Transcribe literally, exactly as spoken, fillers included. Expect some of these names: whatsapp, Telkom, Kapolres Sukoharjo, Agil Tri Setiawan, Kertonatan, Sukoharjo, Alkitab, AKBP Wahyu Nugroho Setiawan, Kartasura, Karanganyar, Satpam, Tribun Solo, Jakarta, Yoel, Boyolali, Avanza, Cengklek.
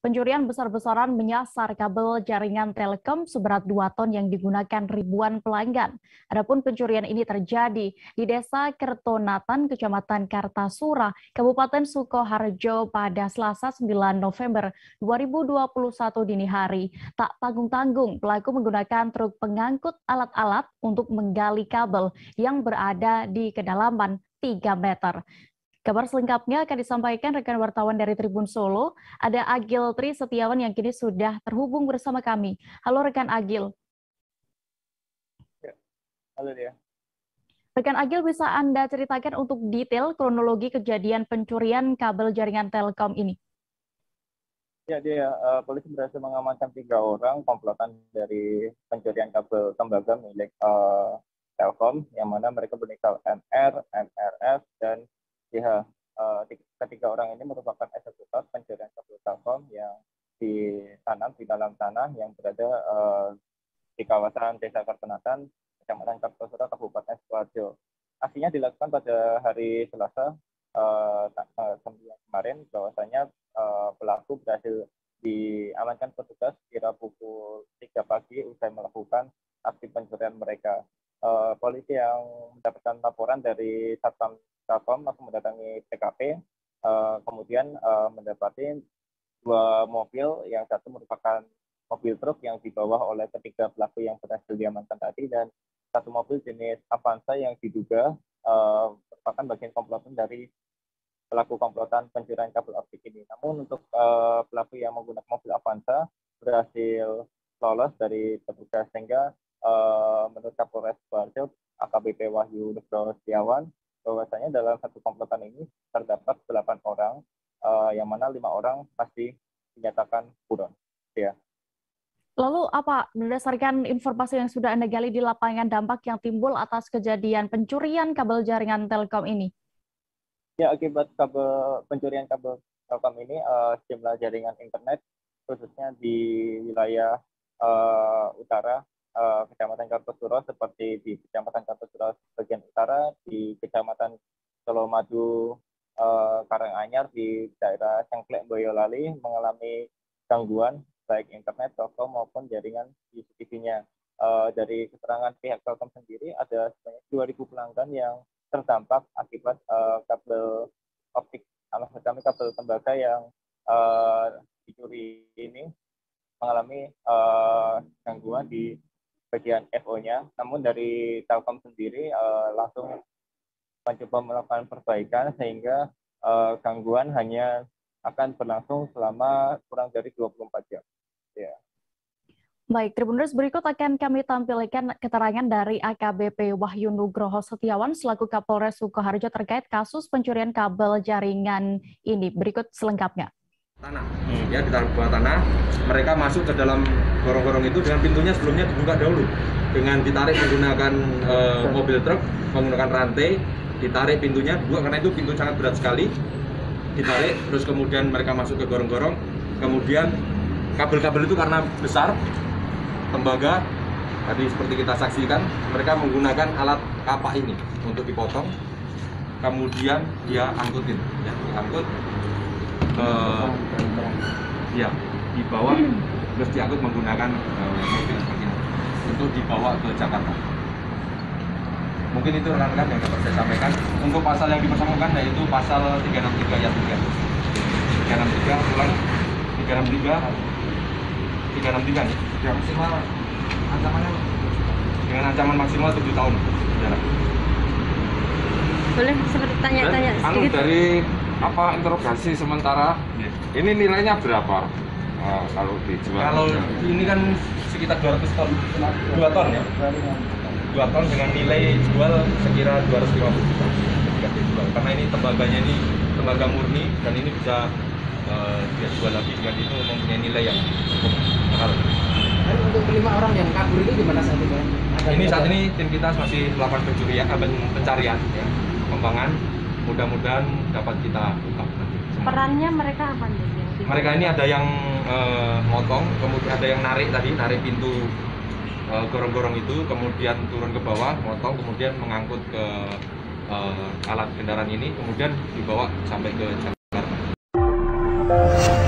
Pencurian besar-besaran menyasar kabel jaringan Telkom seberat dua ton yang digunakan ribuan pelanggan. Adapun pencurian ini terjadi di Desa Kertonatan, Kecamatan Kartasura, Kabupaten Sukoharjo pada Selasa sembilan November dua ribu dua puluh satu dini hari. Tak tanggung-tanggung, pelaku menggunakan truk pengangkut alat-alat untuk menggali kabel yang berada di kedalaman tiga meter. Kabar selengkapnya akan disampaikan rekan wartawan dari Tribun Solo, ada Agil Tri Setiawan yang kini sudah terhubung bersama kami. Halo rekan Agil. Halo dia. Rekan Agil, bisa Anda ceritakan untuk detail kronologi kejadian pencurian kabel jaringan Telkom ini? Ya dia, uh, polisi berhasil mengamankan tiga orang komplotan dari pencurian kabel tembaga milik uh, Telkom, yang mana mereka berinisial M R, M R F, dan Ya, uh, ketiga orang ini merupakan eksekutor pencurian kabel Telkom yang ditanam di dalam tanah yang berada uh, di kawasan Desa Kertonatan, Kecamatan Kartasura, Kabupaten Sukoharjo. Aksinya dilakukan pada hari Selasa sembilan uh, kemarin, bahwasanya uh, pelaku berhasil diamankan petugas kira pukul tiga pagi usai melakukan aksi pencurian mereka. Uh, polisi yang mendapatkan laporan dari Satpam Telkom langsung mendatangi T K P, uh, kemudian uh, mendapati dua mobil, yang satu merupakan mobil truk yang dibawa oleh ketiga pelaku yang berhasil diamankan tadi, dan satu mobil jenis Avanza yang diduga uh, merupakan bagian komplotan dari pelaku komplotan pencurian kabel optik ini. Namun untuk uh, pelaku yang menggunakan mobil Avanza berhasil lolos dari petugas, sehingga uh, menurut Kapolres Sukoharjo A K B P Wahyu Nugroho Setiawan, bahwasanya dalam satu komplotan ini terdapat delapan orang, uh, yang mana lima orang pasti dinyatakan buron. Ya. Lalu apa berdasarkan informasi yang sudah Anda gali di lapangan dampak yang timbul atas kejadian pencurian kabel jaringan Telkom ini? Ya, akibat kabel pencurian kabel Telkom ini, uh, sejumlah jaringan internet khususnya di wilayah uh, utara Uh, Kecamatan Kartasura, seperti di Kecamatan Kartasura bagian utara, di Kecamatan Solo Madu uh, Karanganyar, di daerah Cengklek Boyolali mengalami gangguan baik internet, Telkom maupun jaringan C C T V-nya. Uh, dari keterangan pihak Telkom sendiri, ada sebanyak dua ribu pelanggan yang terdampak akibat uh, kabel optik, alat kami kabel tembaga yang uh, dicuri ini mengalami uh, gangguan di bagian F O-nya, namun dari Telkom sendiri uh, langsung mencoba melakukan perbaikan, sehingga uh, gangguan hanya akan berlangsung selama kurang dari dua puluh empat jam. Yeah. Baik, Tribuners, berikut akan kami tampilkan keterangan dari A K B P Wahyu Nugroho Setiawan selaku Kapolres Sukoharjo terkait kasus pencurian kabel jaringan ini. Berikut selengkapnya. Tanah, hmm. ya ditaruh bawah tanah, mereka masuk ke dalam gorong-gorong itu dengan pintunya sebelumnya dibuka dahulu, dengan ditarik menggunakan e, mobil truk, menggunakan rantai, ditarik pintunya dua karena itu pintu sangat berat sekali, ditarik, terus kemudian mereka masuk ke gorong-gorong, kemudian kabel-kabel itu karena besar, tembaga, tadi seperti kita saksikan, mereka menggunakan alat kapak ini untuk dipotong, kemudian dia angkutin, ya, diangkut. Uh, ya, dibawa terus diangkut menggunakan uh, mobil seperti ini untuk dibawa ke Jakarta. Mungkin itu rekan-rekan yang dapat saya sampaikan. Untuk pasal yang dipersangkakan yaitu pasal tiga enam tiga ayat tiga. tiga enam tiga ulang tiga enam tiga nih. Ya, maksimal ancamannya dengan ancaman maksimal tujuh tahun penjara. Boleh seperti tanya-tanya sedikit dari apa interogasi sementara ya. Ini nilainya berapa nah, kalau dijual? Kalau ini kan sekitar dua ratus ton, dua ton ya, dua ton dengan nilai jual sekira dua ratus lima puluh juta karena ini tembaganya ini tembaga murni dan ini bisa uh, dia jual lagi dengan itu mempunyai nilai yang cukup mahal. Dan untuk kelima orang yang kabur itu gimana saat ini? Ini saat ini tim kita masih melakukan pencurian, pencarian, ya, pengembangan. Mudah-mudahan dapat kita buka. Perannya mereka apa nih? Mereka ini ada yang uh, motong, kemudian ada yang narik tadi, narik pintu gorong-gorong uh, itu, kemudian turun ke bawah, motong, kemudian mengangkut ke uh, alat kendaraan ini, kemudian dibawa sampai ke Jakarta.